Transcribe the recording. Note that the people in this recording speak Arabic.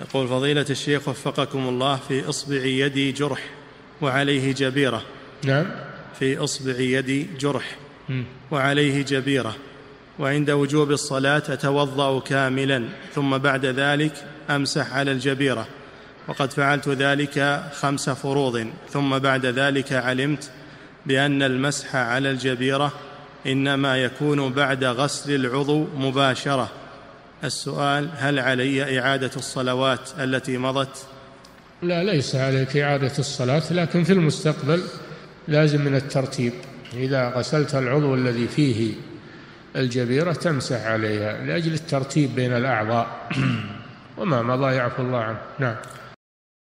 يقول فضيلة الشيخ وفقكم الله في إصبع يدي جرح وعليه جبيرة. نعم. في إصبع يدي جرح وعليه جبيرة، وعند وجوب الصلاة أتوضأ كاملا ثم بعد ذلك أمسح على الجبيرة، وقد فعلت ذلك 5 فروض، ثم بعد ذلك علمت بأن المسح على الجبيرة إنما يكون بعد غسل العضو مباشرة. السؤال: هل علي إعادة الصلوات التي مضت؟ لا، ليس عليك إعادة الصلاة، لكن في المستقبل لازم من الترتيب. إذا غسلت العضو الذي فيه الجبيرة تمسح عليها لأجل الترتيب بين الأعضاء. وما مضى يعفو الله عنه. نعم.